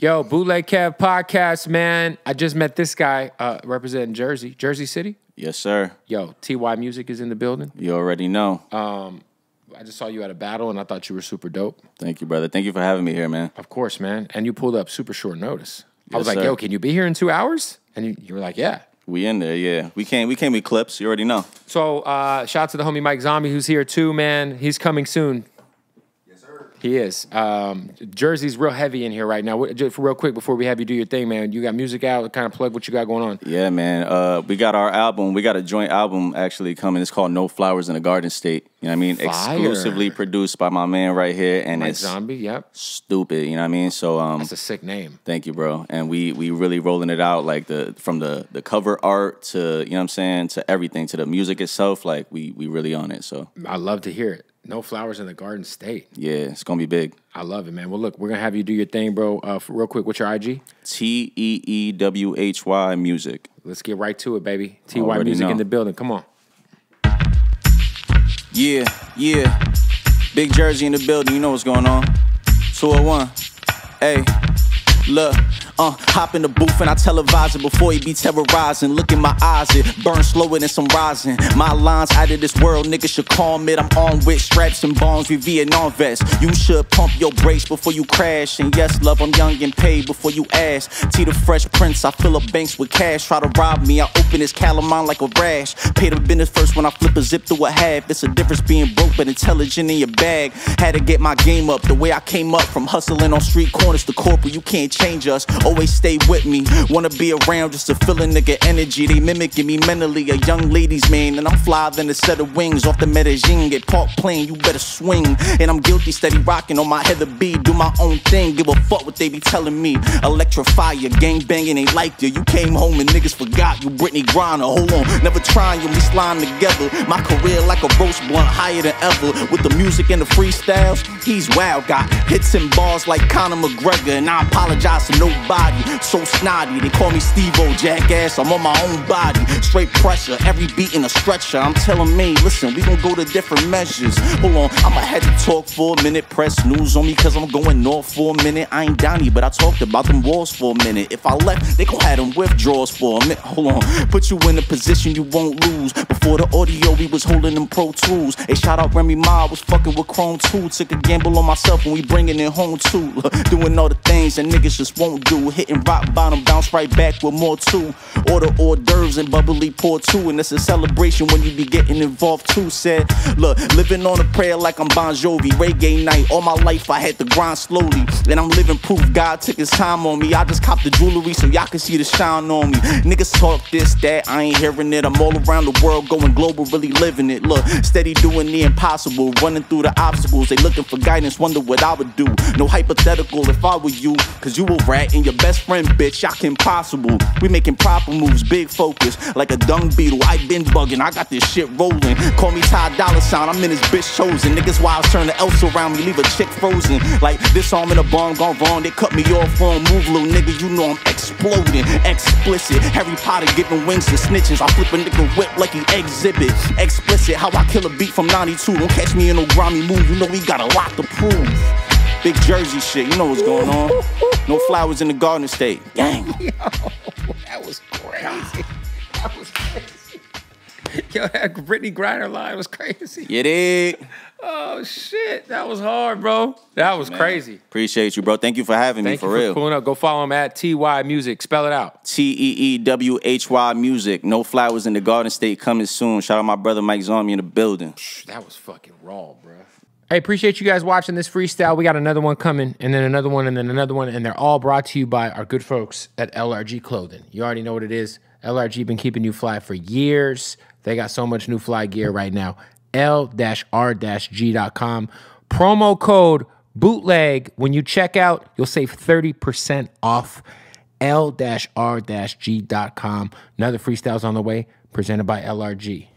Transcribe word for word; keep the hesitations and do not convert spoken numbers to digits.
Yo, Bootleg Kev podcast, man. I just met this guy uh, representing Jersey, Jersey City. Yes, sir. Yo, T Y Music is in the building. You already know. Um, I just saw you at a battle, and I thought you were super dope. Thank you, brother. Thank you for having me here, man. Of course, man. And you pulled up super short notice. Yes, I was like, sir. Yo, can you be here in two hours? And you, you were like, yeah. We in there, yeah. We came, we came with clips. You already know. So, uh, shout out to the homie Mike Zombie, who's here too, man. He's coming soon. He is. Um, Jersey's real heavy in here right now. Just real quick before we have you do your thing, man. You got music out. Kind of plug what you got going on. Yeah, man. Uh, we got our album. We got a joint album actually coming. It's called No Flowers in a Garden State. You know what I mean? Fire. Exclusively produced by my man right here. And Mike it's Zombie, yep. Stupid. You know what I mean? So um, that's a sick name. Thank you, bro. And we we really rolling it out, like the from the the cover art to, you know what I'm saying, to everything, to the music itself. Like we we really on it. So I love to hear it. No Flowers in the Garden State. Yeah, it's going to be big. I love it, man. Well, look, we're going to have you do your thing, bro. Uh, real quick, what's your I G? T E E W H Y Music. Let's get right to it, baby. T Y Music know. In the building. Come on. Yeah, yeah. Big Jersey in the building. You know what's going on. two oh one. Hey, look. Uh, hop in the booth and I televise it before he be terrorizing. Look in my eyes, it burn slower than some rising. My lines out of this world, niggas should calm it. I'm on with straps and bonds, we Vietnam vets. You should pump your brakes before you crash. And yes, love, I'm young and paid before you ask. T the Fresh Prince, I fill up banks with cash. Try to rob me, I open this calamine like a rash. Pay the business first when I flip a zip through a half. It's a difference being broke but intelligent in your bag. Had to get my game up the way I came up. From hustling on street corners to corporate, you can't change us. Always stay with me, wanna be around just to feel a nigga energy. They mimicking me mentally, a young ladies man. And I'm flyer than a set of wings off the Medellin. Get park playing, you better swing. And I'm guilty, steady rocking on my Heather B. Do my own thing, give a fuck what they be telling me. Electrify you, gang banging ain't like you. You came home and niggas forgot you, Brittney Griner. Hold on, never trying you, we slime together. My career like a roast blunt, higher than ever. With the music and the freestyles, he's wild. Got hits and bars like Conor McGregor. And I apologize to nobody. So snotty, they call me Steve-O, jackass, I'm on my own body. Straight pressure, every beat in a stretcher. I'm telling me, listen, we gon' go to different measures. Hold on, I'ma have to talk for a minute. Press news on me, cause I'm going north for a minute. I ain't Donnie, but I talked about them walls for a minute. If I left, they gon' have them withdrawals for a minute. Hold on, put you in a position you won't lose. Before the audio, we was holding them Pro Tools. Hey, shout out Remy Ma, I was fucking with Chrome too. Took a gamble on myself and we bringing it home too. Doing all the things that niggas just won't do. Hitting rock bottom, bounce right back with more too. Order hors d'oeuvres and bubbly pour too. And it's a celebration when you be getting involved too. Said, look, living on a prayer like I'm Bon Jovi. Reggae night, all my life I had to grind slowly. And I'm living proof, God took his time on me. I just copped the jewelry so y'all can see the shine on me. Niggas talk this, that, I ain't hearing it. I'm all around the world going global, really living it. Look, steady doing the impossible, running through the obstacles. They looking for guidance, wonder what I would do. No hypothetical if I were you, cause you a rat and your best friend, bitch, I can possible. We making proper moves, big focus, like a dung beetle. I been bugging, I got this shit rolling. Call me Ty Dolla $ign, I'm in this bitch chosen. Niggas wild, turn the else around me, leave a chick frozen. Like this arm in a bomb gone wrong, they cut me off wrong. Move, little nigga, you know I'm exploding, explicit. Harry Potter giving wings to snitches. I flip a nigga whip like he exhibit, explicit. How I kill a beat from ninety-two. Don't catch me in no grimy move, you know we got a lot to prove. Big Jersey shit, you know what's going on. No Flowers in the Garden State. Gang. Yo, that was crazy. That was crazy. Yo, that Brittney Griner line was crazy. You did. Oh, shit. That was hard, bro. That was man, crazy. Appreciate you, bro. Thank you for having Thank me, for, for real. Pulling up. Go follow him at T Y Music. Spell it out. T E E W H Y Music. No Flowers in the Garden State coming soon. Shout out my brother Mike Zombie in the building. That was fucking raw, bro. Hey, appreciate you guys watching this freestyle. We got another one coming, and then another one, and then another one, and they're all brought to you by our good folks at L R G Clothing. You already know what it is. L R G been keeping you fly for years. They got so much new fly gear right now. L R G dot com. Promo code BOOTLEG. When you check out, you'll save thirty percent off. L R G dot com. Another freestyle's on the way, presented by L R G.